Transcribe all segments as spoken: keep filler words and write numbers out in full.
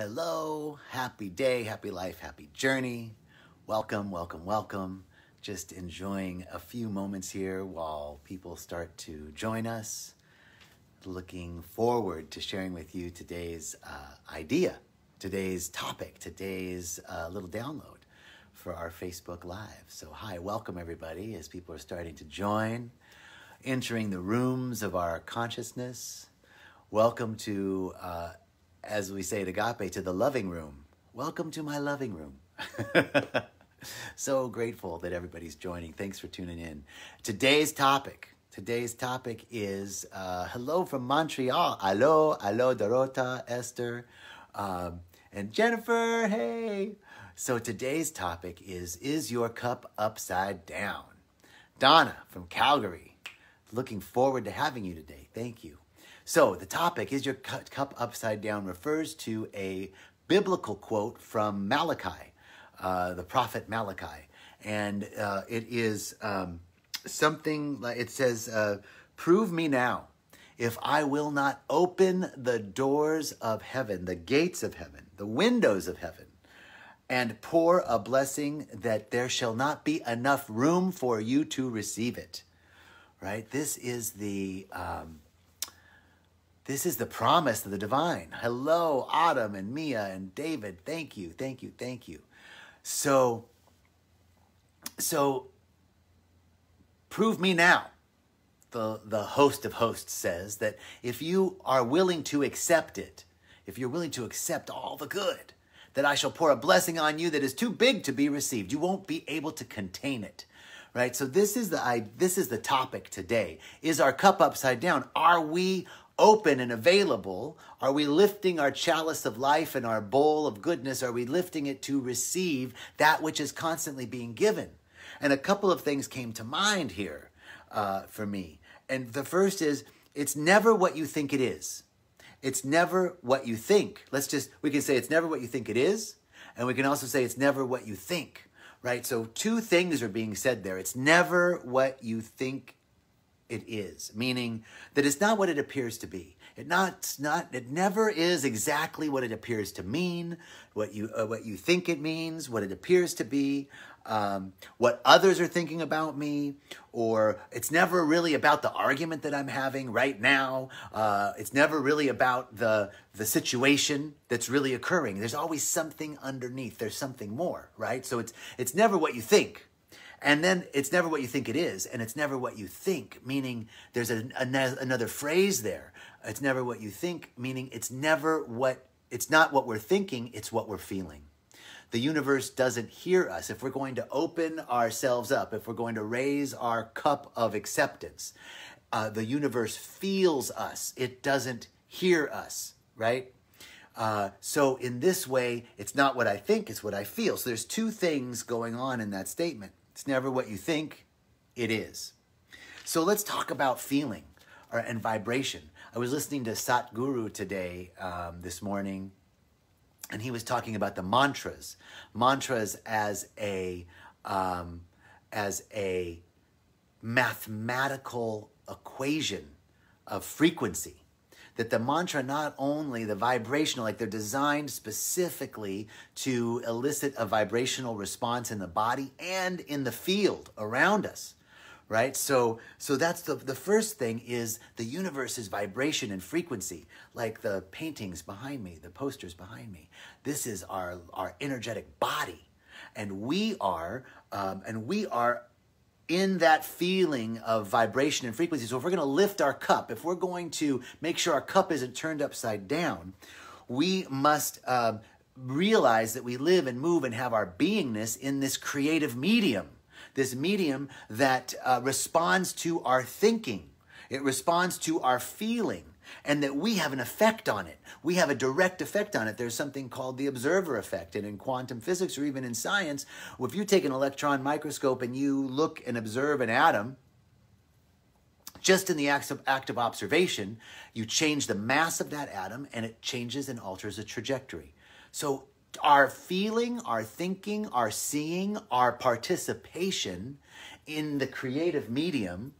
Hello, happy day, happy life, happy journey. Welcome, welcome, welcome. Just enjoying a few moments here while people start to join us. Looking forward to sharing with you today's uh, idea, today's topic, today's uh, little download for our Facebook Live. So hi, welcome everybody as people are starting to join, entering the rooms of our consciousness. Welcome to uh, as we say at Agape, to the loving room. Welcome to my loving room. So grateful that everybody's joining. Thanks for tuning in. Today's topic, today's topic is uh, hello from Montreal. Hello, hello, Dorota, Esther, um, and Jennifer, hey. So today's topic is, is your cup upside down? Donna from Calgary, looking forward to having you today. Thank you. So the topic, is your cup upside down, refers to a biblical quote from Malachi, uh, the prophet Malachi. And uh, it is um, something, like it says, uh, prove me now if I will not open the doors of heaven, the gates of heaven, the windows of heaven, and pour a blessing that there shall not be enough room for you to receive it. Right? This is the... Um, This is the promise of the divine. Hello, Autumn and Mia and David. Thank you, thank you, thank you. So, so prove me now, the, the host of hosts says, that if you are willing to accept it, if you're willing to accept all the good, that I shall pour a blessing on you that is too big to be received. You won't be able to contain it. Right? So this is the, I, this is the topic today. Is our cup upside down? Are we open and available? Are we lifting our chalice of life and our bowl of goodness? Are we lifting it to receive that which is constantly being given? And a couple of things came to mind here uh, for me. And the first is, it's never what you think it is. It's never what you think. Let's just, we can say it's never what you think it is. And we can also say it's never what you think, right? So two things are being said there. It's never what you think it is, meaning that it's not what it appears to be. It not not it never is exactly what it appears to mean, what you uh, what you think it means, what it appears to be, um, what others are thinking about me, or it's never really about the argument that I'm having right now. Uh, it's never really about the the situation that's really occurring. There's always something underneath. There's something more, right? So it's it's never what you think. And then it's never what you think it is, and it's never what you think, meaning there's a, a, another phrase there. It's never what you think, meaning it's never what, it's not what we're thinking, it's what we're feeling. The universe doesn't hear us. If we're going to open ourselves up, if we're going to raise our cup of acceptance, uh, the universe feels us. It doesn't hear us, right? Uh, so in this way, it's not what I think, it's what I feel. So there's two things going on in that statement. It's never what you think it is. So let's talk about feeling or, and vibration. I was listening to Satguru today, um, this morning, and he was talking about the mantras. Mantras as a, um, as a mathematical equation of frequency. That the mantra, not only the vibrational, like they're designed specifically to elicit a vibrational response in the body and in the field around us, right? So, so that's the, the first thing is the universe's vibration and frequency, like the paintings behind me, the posters behind me. This is our, our energetic body. And we are, um, and we are in that feeling of vibration and frequency. So if we're going to lift our cup, if we're going to make sure our cup isn't turned upside down, we must uh, realize that we live and move and have our beingness in this creative medium, this medium that uh, responds to our thinking. It responds to our feeling, and that we have an effect on it. We have a direct effect on it. There's something called the observer effect. And in quantum physics or even in science, if you take an electron microscope and you look and observe an atom, just in the act of, act of observation, you change the mass of that atom and it changes and alters the trajectory. So our feeling, our thinking, our seeing, our participation in the creative medium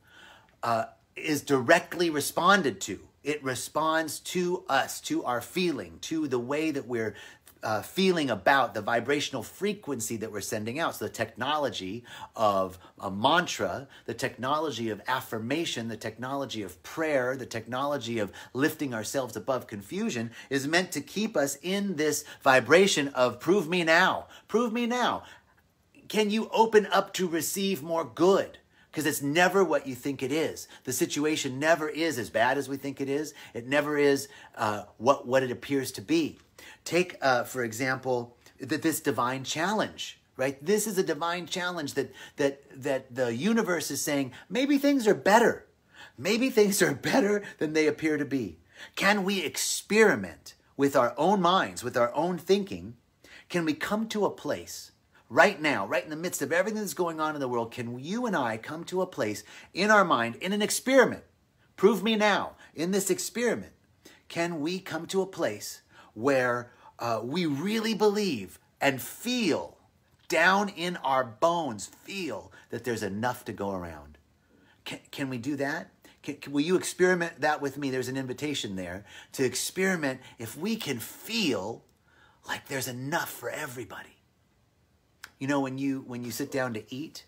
uh, is directly responded to It responds to us, to our feeling, to the way that we're uh, feeling about the vibrational frequency that we're sending out. So the technology of a mantra, the technology of affirmation, the technology of prayer, the technology of lifting ourselves above confusion is meant to keep us in this vibration of prove me now, prove me now. Can you open up to receive more good? Because it's never what you think it is. The situation never is as bad as we think it is. It never is uh, what, what it appears to be. Take, uh, for example, th this divine challenge, right? This is a divine challenge that, that, that the universe is saying, maybe things are better. Maybe things are better than they appear to be. Can we experiment with our own minds, with our own thinking? Can we come to a place right now, right in the midst of everything that's going on in the world, can you and I come to a place in our mind, in an experiment, prove me now, in this experiment, can we come to a place where uh, we really believe and feel down in our bones, feel that there's enough to go around? Can, can we do that? Can, can, will you experiment that with me? There's an invitation there to experiment if we can feel like there's enough for everybody. You know, when you when you sit down to eat,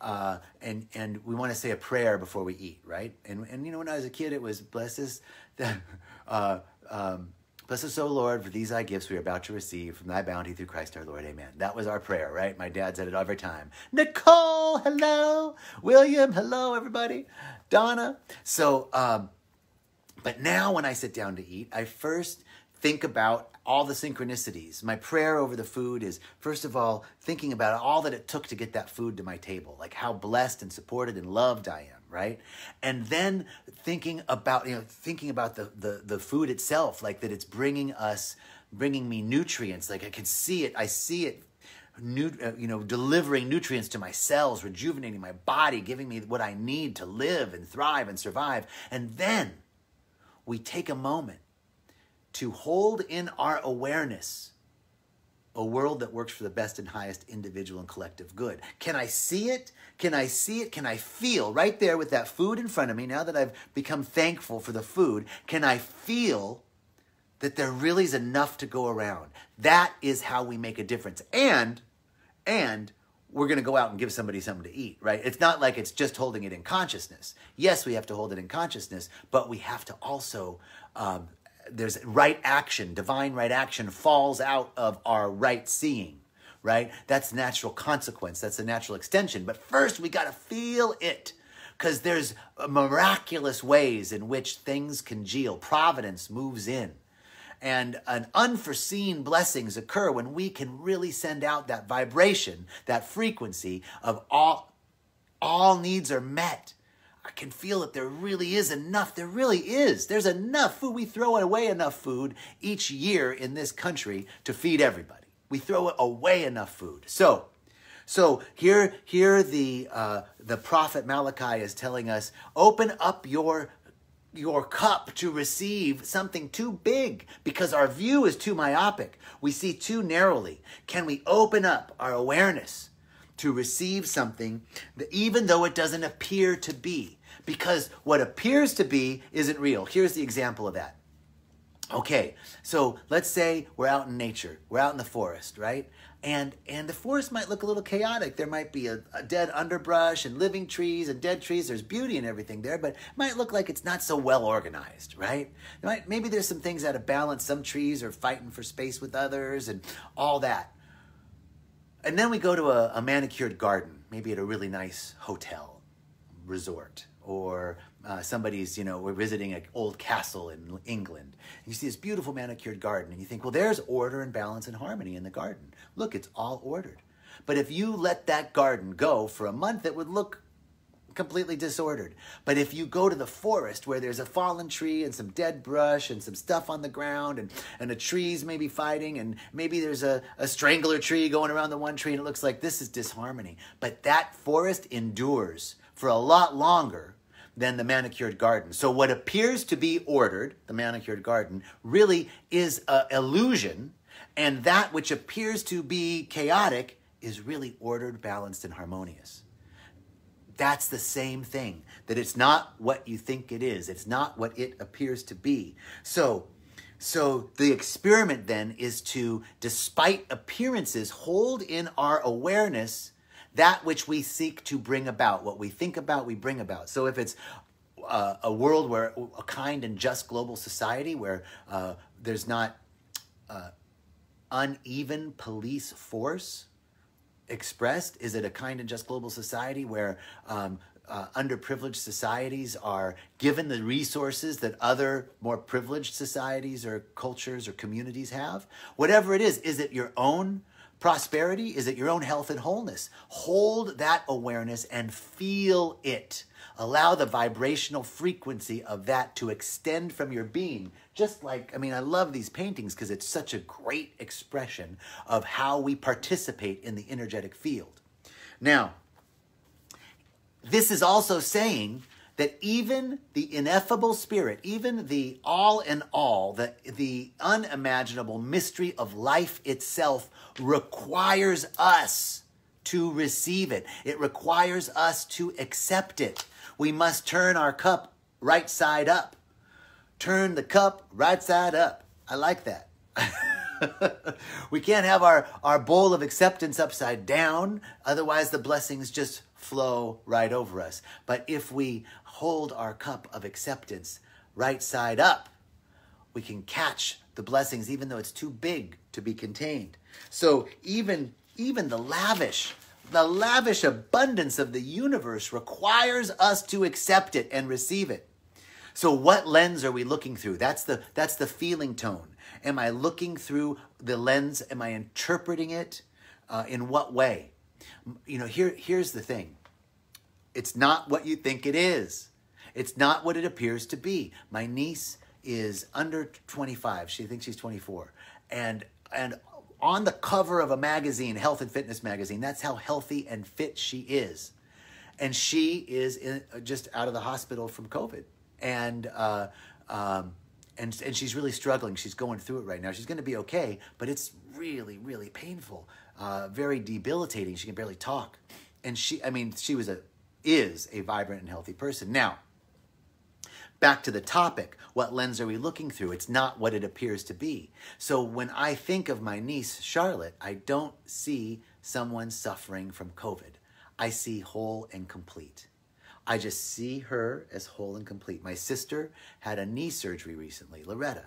uh, and and we want to say a prayer before we eat, right? And and you know, when I was a kid, it was bless us, uh, um, bless us, O Lord, for these thy gifts we are about to receive from thy bounty through Christ our Lord. Amen. That was our prayer, right? My dad said it every time. Nicole, hello. William, hello, everybody. Donna. So, um, but now when I sit down to eat, I first think about all the synchronicities. My prayer over the food is, first of all, thinking about all that it took to get that food to my table, like how blessed and supported and loved I am, right? And then thinking about, you know, thinking about the, the, the food itself, like that it's bringing us, bringing me nutrients. Like I can see it, I see it, new, uh, you know, delivering nutrients to my cells, rejuvenating my body, giving me what I need to live and thrive and survive. And then we take a moment to hold in our awareness a world that works for the best and highest individual and collective good. Can I see it? Can I see it? Can I feel right there with that food in front of me, now that I've become thankful for the food, can I feel that there really is enough to go around? That is how we make a difference. And, and we're going to go out and give somebody something to eat, right? It's not like it's just holding it in consciousness. Yes, we have to hold it in consciousness, but we have to also... Um, there's right action, divine right action falls out of our right seeing, right? That's natural consequence. That's a natural extension. But first we got to feel it, because there's miraculous ways in which things congeal. Providence moves in, and an unforeseen blessings occur when we can really send out that vibration, that frequency of all, all needs are met. I can feel that there really is enough. There really is. There's enough food. We throw away enough food each year in this country to feed everybody. We throw away enough food. So, so here, here the uh, the prophet Malachi is telling us: open up your your cup to receive something too big, because our view is too myopic. We see too narrowly. Can we open up our awareness to receive something that even though it doesn't appear to be, because what appears to be isn't real? Here's the example of that. Okay, so let's say we're out in nature, we're out in the forest, right? And, and the forest might look a little chaotic. There might be a, a dead underbrush and living trees and dead trees. There's beauty and everything there, but it might look like it's not so well organized, right? It might, maybe there's some things out of balance. Some trees are fighting for space with others and all that. And then we go to a, a manicured garden, maybe at a really nice hotel, resort, or uh, somebody's, you know, we're visiting an old castle in England. And you see this beautiful manicured garden, and you think, well, there's order and balance and harmony in the garden. Look, it's all ordered. But if you let that garden go for a month, it would look completely disordered. But if you go to the forest where there's a fallen tree and some dead brush and some stuff on the ground and, and the trees maybe fighting, and maybe there's a, a strangler tree going around the one tree, and it looks like this is disharmony. But that forest endures for a lot longer than the manicured garden. So what appears to be ordered, the manicured garden, really is an illusion, and that which appears to be chaotic is really ordered, balanced, and harmonious. That's the same thing, that it's not what you think it is. It's not what it appears to be. So, so the experiment then is to, despite appearances, hold in our awareness that which we seek to bring about. What we think about, we bring about. So if it's uh, a world where a kind and just global society where uh, there's not uh, uneven police force expressed, is it a kind and just global society where um, uh, underprivileged societies are given the resources that other more privileged societies or cultures or communities have? Whatever it is, is it your own prosperity? Is it your own health and wholeness? Hold that awareness and feel it. Allow the vibrational frequency of that to extend from your being. Just like, I mean, I love these paintings because it's such a great expression of how we participate in the energetic field. Now, this is also saying that even the ineffable spirit, even the all in all, the, the unimaginable mystery of life itself requires us to receive it. It requires us to accept it. We must turn our cup right side up. Turn the cup right side up. I like that. We can't have our, our bowl of acceptance upside down. Otherwise, the blessings just flow right over us. But if we hold our cup of acceptance right side up, we can catch the blessings, even though it's too big to be contained. So even, even the lavish, the lavish abundance of the universe requires us to accept it and receive it. So what lens are we looking through? That's the, that's the feeling tone. Am I looking through the lens? Am I interpreting it? Uh, in what way? You know, here, here's the thing. It's not what you think it is. It's not what it appears to be. My niece is under twenty-five. She thinks she's twenty-four. And, and on the cover of a magazine, health and fitness magazine, that's how healthy and fit she is. And she is in, just out of the hospital from COVID. And, uh, um, and, and she's really struggling. She's going through it right now. She's going to be okay, but it's really, really painful, uh, very debilitating. She can barely talk. And she, I mean, she was a, is a vibrant and healthy person. Now, back to the topic, what lens are we looking through? It's not what it appears to be. So when I think of my niece, Charlotte, I don't see someone suffering from COVID. I see whole and complete. I just see her as whole and complete. My sister had a knee surgery recently, Loretta.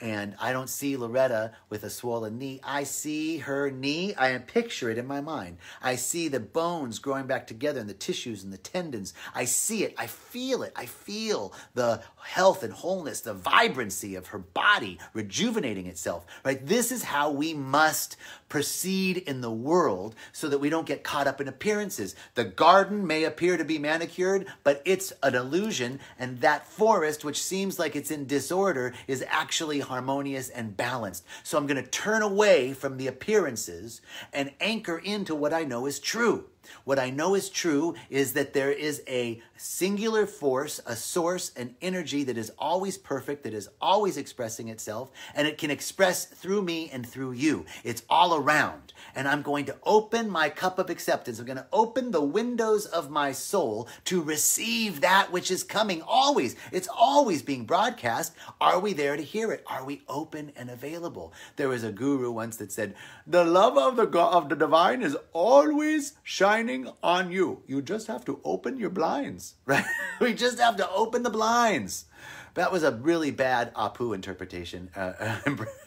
And I don't see Loretta with a swollen knee. I see her knee. I picture it in my mind. I see the bones growing back together and the tissues and the tendons. I see it. I feel it. I feel the health and wholeness, the vibrancy of her body rejuvenating itself. Right? This is how we must proceed in the world so that we don't get caught up in appearances. The garden may appear to be manicured, but it's an illusion. And that forest, which seems like it's in disorder, is actually harmonious and balanced. So I'm going to turn away from the appearances and anchor into what I know is true. What I know is true is that there is a singular force, a source, an energy that is always perfect, that is always expressing itself, and it can express through me and through you. It's all around, and I'm going to open my cup of acceptance. I'm going to open the windows of my soul to receive that which is coming always. It's always being broadcast. Are we there to hear it? Are we open and available? There was a guru once that said, the love of the God, of the divine is always shining on you. You just have to open your blinds, right? We just have to open the blinds. That was a really bad Apu interpretation, uh,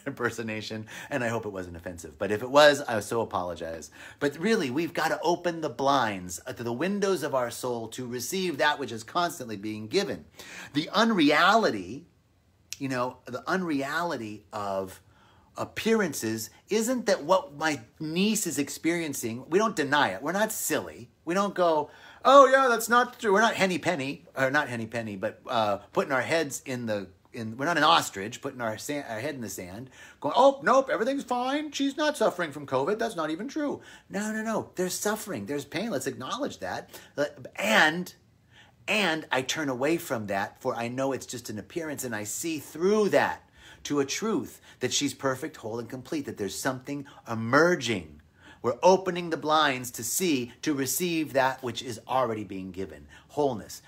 impersonation, and I hope it wasn't offensive. But if it was, I so apologize. But really, we've got to open the blinds to the windows of our soul to receive that which is constantly being given. The unreality, you know, the unreality of appearances isn't that what my niece is experiencing. We don't deny it. We're not silly. We don't go, oh yeah, that's not true. We're not henny penny, or not henny penny, but uh, putting our heads in the, in, we're not an ostrich, putting our, sand, our head in the sand, going, oh, nope, everything's fine. She's not suffering from COVID. That's not even true. No, no, no. There's suffering. There's pain. Let's acknowledge that. And and I turn away from that, for I know it's just an appearance, and I see through that to a truth that she's perfect, whole, and complete, that there's something emerging We're opening the blinds to see, to receive that which is already being given. Wholeness,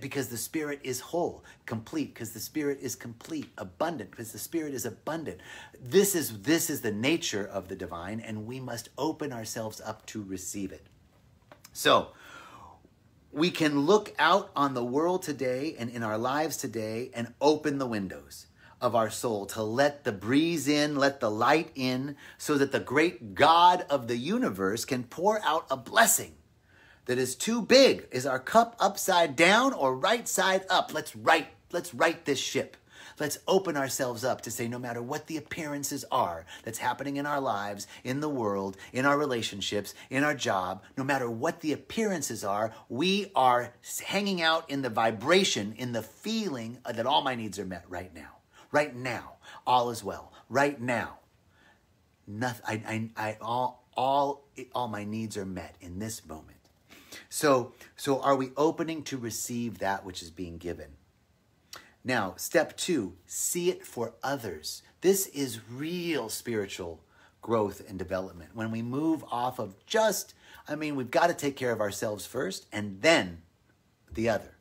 because the Spirit is whole, complete, because the Spirit is complete, abundant, because the Spirit is abundant. This is, this is the nature of the divine, and we must open ourselves up to receive it. So, we can look out on the world today and in our lives today and open the windows of our soul to let the breeze in, let the light in, so that the great God of the universe can pour out a blessing that is too big. Is our cup upside down or right side up? Let's right, let's right this ship. Let's open ourselves up to say, no matter what the appearances are that's happening in our lives, in the world, in our relationships, in our job, no matter what the appearances are, we are hanging out in the vibration, in the feeling that all my needs are met right now. Right now, all is well. Right now, nothing. I, I, I, all, all, all my needs are met in this moment. So, so are we opening to receive that which is being given? Now, step two: see it for others. This is real spiritual growth and development. When we move off of just, I mean, we've got to take care of ourselves first, and then the other.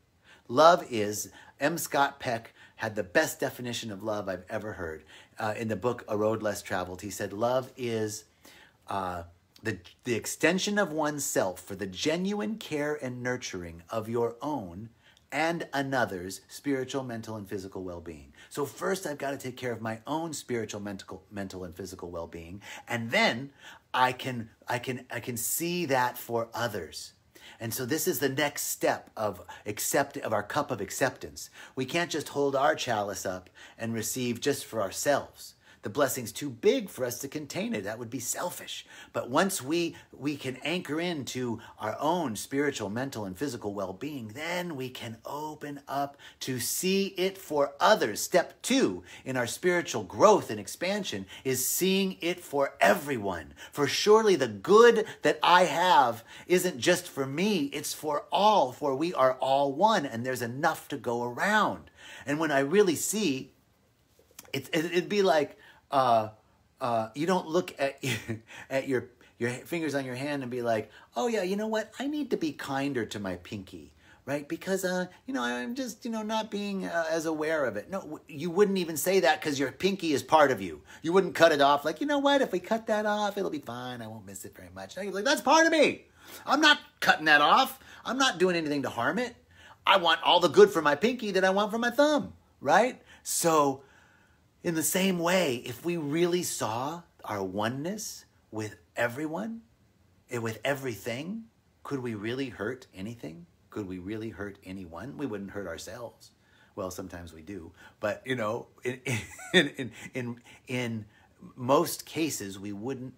Love is M. Scott Peck. Had the best definition of love I've ever heard. Uh, in the book, A Road Less Traveled, he said, love is uh, the, the extension of oneself for the genuine care and nurturing of your own and another's spiritual, mental, and physical well-being. So first, I've got to take care of my own spiritual, mental, mental, and physical well-being, and then I can, I can, I can see that for others. And so this is the next step of accept of our cup of acceptance. We can't just hold our chalice up and receive just for ourselves. The blessing's too big for us to contain it. That would be selfish. But once we, we can anchor into our own spiritual, mental, and physical well-being, then we can open up to see it for others. Step two in our spiritual growth and expansion is seeing it for everyone. For surely the good that I have isn't just for me, it's for all, for we are all one, and there's enough to go around. And when I really see, it, it, it'd be like, Uh, uh, you don't look at at your your fingers on your hand and be like, oh yeah, you know what? I need to be kinder to my pinky, right? Because uh, you know, I'm just you know not being uh, as aware of it. No, you wouldn't even say that because your pinky is part of you. You wouldn't cut it off like, you know what? If we cut that off, it'll be fine. I won't miss it very much. No, you're like, that's part of me. I'm not cutting that off. I'm not doing anything to harm it. I want all the good for my pinky that I want for my thumb, right? So. In the same way, if we really saw our oneness with everyone, with everything, could we really hurt anything? Could we really hurt anyone? We wouldn't hurt ourselves. Well, sometimes we do, but you know, in in in in, in most cases, we wouldn't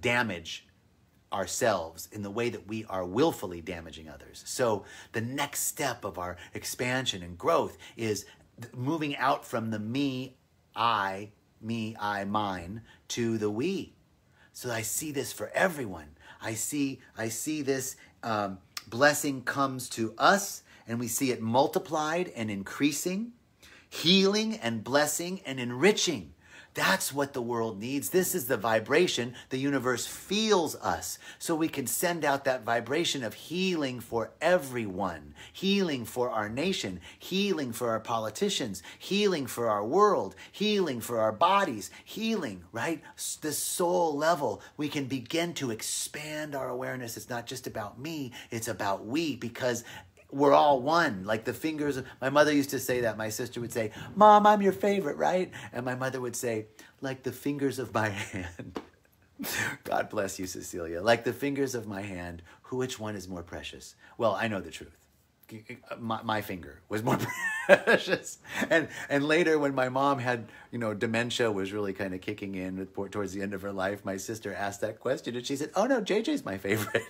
damage ourselves in the way that we are willfully damaging others. So the next step of our expansion and growth is moving out from the me, I, me, I, mine, to the we. So I see this for everyone. I see, I see this um, blessing comes to us, and we see it multiplied and increasing, healing and blessing and enriching. That's what the world needs. This is the vibration the universe feels us. So we can send out that vibration of healing for everyone, healing for our nation, healing for our politicians, healing for our world, healing for our bodies, healing, right? The soul level, we can begin to expand our awareness. It's not just about me, it's about we, because we're all one, like the fingers. My mother used to say that. My sister would say, Mom, I'm your favorite, right? And my mother would say, like the fingers of my hand. God bless you, Cecilia. Like the fingers of my hand, which one is more precious? Well, I know the truth. My, my finger was more precious. And, and later when my mom had, you know, dementia was really kind of kicking in towards the end of her life, my sister asked that question and she said, oh no, J J's my favorite.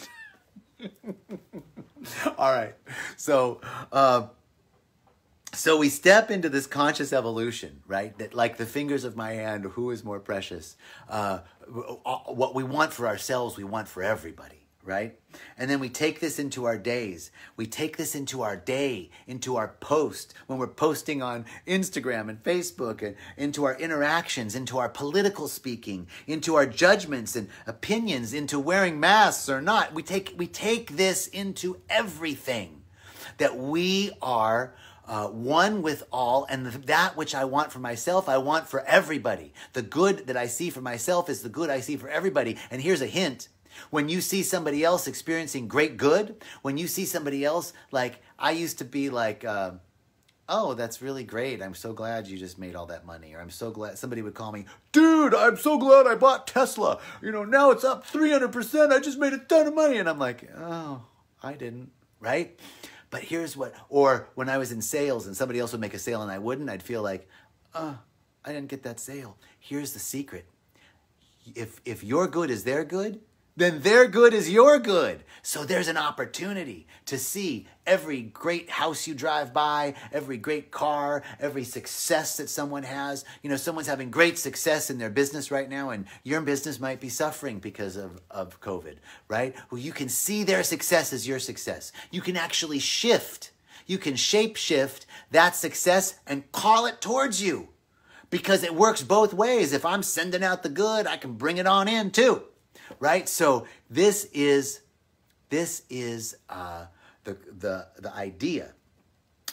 All right, so uh, so we step into this conscious evolution, right? That like the fingers of my hand, who is more precious? Uh, what we want for ourselves, we want for everybody, right? And then we take this into our days. We take this into our day, into our post, when we're posting on Instagram and Facebook, and into our interactions, into our political speaking, into our judgments and opinions, into wearing masks or not. We take, we take this into everything, that we are Uh, one with all, and that which I want for myself, I want for everybody. The good that I see for myself is the good I see for everybody. And here's a hint. When you see somebody else experiencing great good, when you see somebody else, like I used to be like, uh, oh, that's really great. I'm so glad you just made all that money. Or I'm so glad, somebody would call me, dude, I'm so glad I bought Tesla. You know, now it's up three hundred percent. I just made a ton of money. And I'm like, oh, I didn't, right? But here's what, or when I was in sales and somebody else would make a sale and I wouldn't, I'd feel like, oh, I didn't get that sale. Here's the secret. If, if your good is their good, then their good is your good. So there's an opportunity to see every great house you drive by, every great car, every success that someone has. You know, someone's having great success in their business right now, and your business might be suffering because of, of COVID, right? Well, you can see their success as your success. You can actually shift. You can shape shift that success and call it towards you, because it works both ways. If I'm sending out the good, I can bring it on in too. Right? So this is, this is uh, the, the, the idea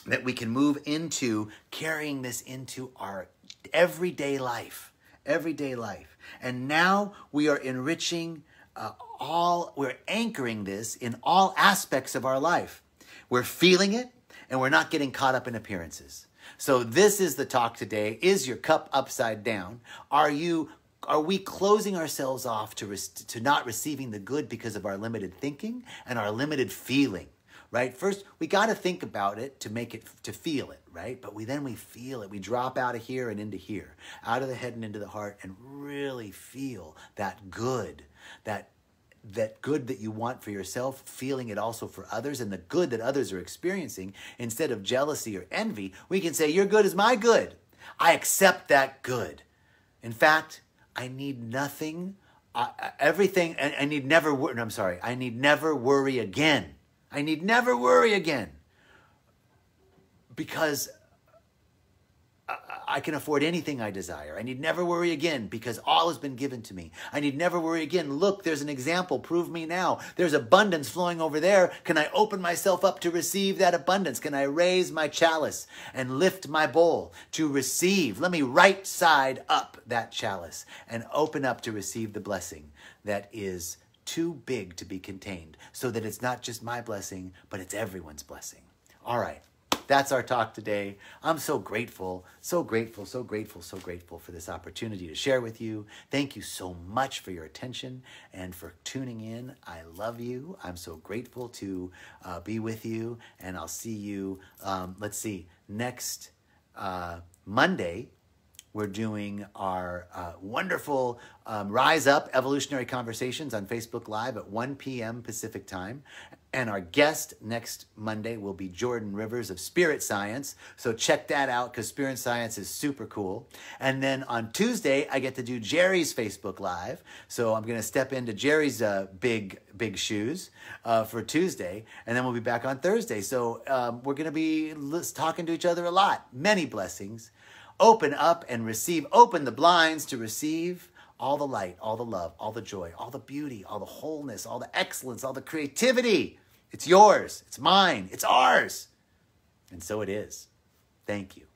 that we can move into carrying this into our everyday life, everyday life. And now we are enriching uh, all, we're anchoring this in all aspects of our life. We're feeling it, and we're not getting caught up in appearances. So this is the talk today. Is your cup upside down? Are you Are we closing ourselves off to, to not receiving the good because of our limited thinking and our limited feeling, right? First, we got to think about it to make it, to feel it, right? But we, then we feel it. We drop out of here and into here, out of the head and into the heart, and really feel that good, that that good that you want for yourself, feeling it also for others, and the good that others are experiencing. Instead of jealousy or envy, we can say, your good is my good. I accept that good. In fact, I need nothing, uh, everything, and I need never, no, I'm sorry, I need never worry again. I need never worry again, because I, I can afford anything I desire. I need never worry again, because all has been given to me. I need never worry again. Look, there's an example. Prove me now. There's abundance flowing over there. Can I open myself up to receive that abundance? Can I raise my chalice and lift my bowl to receive? Let me right side up that chalice and open up to receive the blessing that is too big to be contained, so that it's not just my blessing, but it's everyone's blessing. All right, that's our talk today. I'm so grateful, so grateful, so grateful, so grateful for this opportunity to share with you. Thank you so much for your attention and for tuning in. I love you. I'm so grateful to uh, be with you, and I'll see you, um, let's see, next uh, Monday. We're doing our uh, wonderful um, Rise Up Evolutionary Conversations on Facebook Live at one P M Pacific time. And our guest next Monday will be Jordan Rivers of Spirit Science. So check that out, because Spirit Science is super cool. And then on Tuesday, I get to do Jerry's Facebook Live. So I'm going to step into Jerry's uh, big, big shoes uh, for Tuesday. And then we'll be back on Thursday. So um, we're going to be talking to each other a lot. Many blessings. Open up and receive. Open the blinds to receive all the light, all the love, all the joy, all the beauty, all the wholeness, all the excellence, all the creativity. It's yours. It's mine. It's ours. And so it is. Thank you.